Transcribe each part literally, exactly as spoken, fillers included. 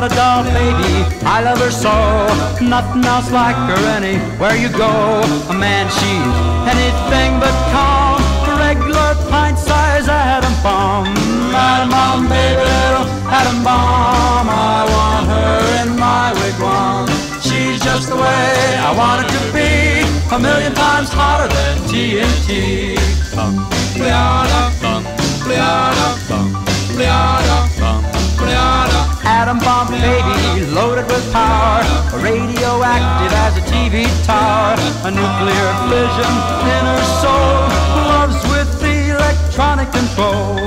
got a doll baby, I love her so. Nothing else like her anywhere you go. A man, she's anything but calm, a regular pint size atom bomb. Atom bomb, baby, little atom bomb. I want her in my wigwam. She's just the way I want it to be, a million times hotter than T N T. Bum, bleada, bum, bleada, bum, bleada, bum, bleada. Atom bomb baby, loaded with power, radioactive as a T V tower, a nuclear collision in her soul, loves with the electronic control.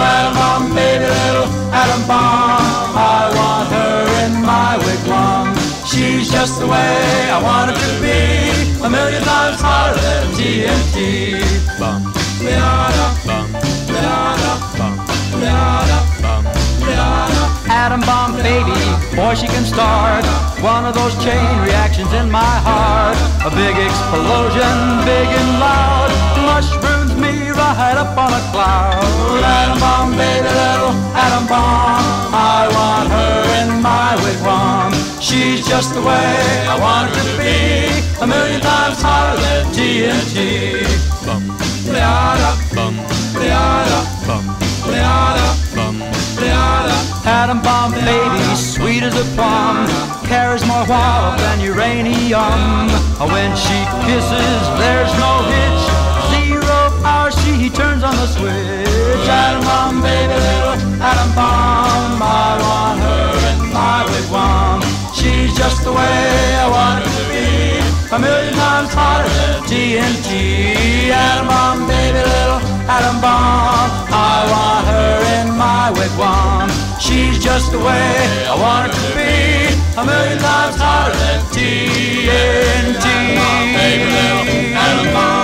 Atom bomb baby, little atom bomb, I want her in my wigwam. She's just the way I want her to be, a million times hotter than T N T. Bum, bleada, bum, bleada, bum, bleada. Atom bomb baby, boy she can start one of those chain reactions in my heart. A big explosion, big and loud, mushrooms me right up on a cloud. Atom bomb baby, little atom bomb, I want her in my wigwam. She's just the way I want her to be, a million times hotter than T N T. Bum, bleada, bum, bleada, bum, bleada, bum, bleada. Atom bomb baby, sweet as a plum, carries more wallop than uranium. When she kisses, there's no hitch, zero hour she turns on the switch. Atom bomb baby, little atom bomb, I want her in my wigwam. She's just the way I want her to be, a million times hotter than T N T. Atom bomb baby, little atom bomb, I want her in my wigwam. She's just the way I want her to be, a million times hotter than T N T.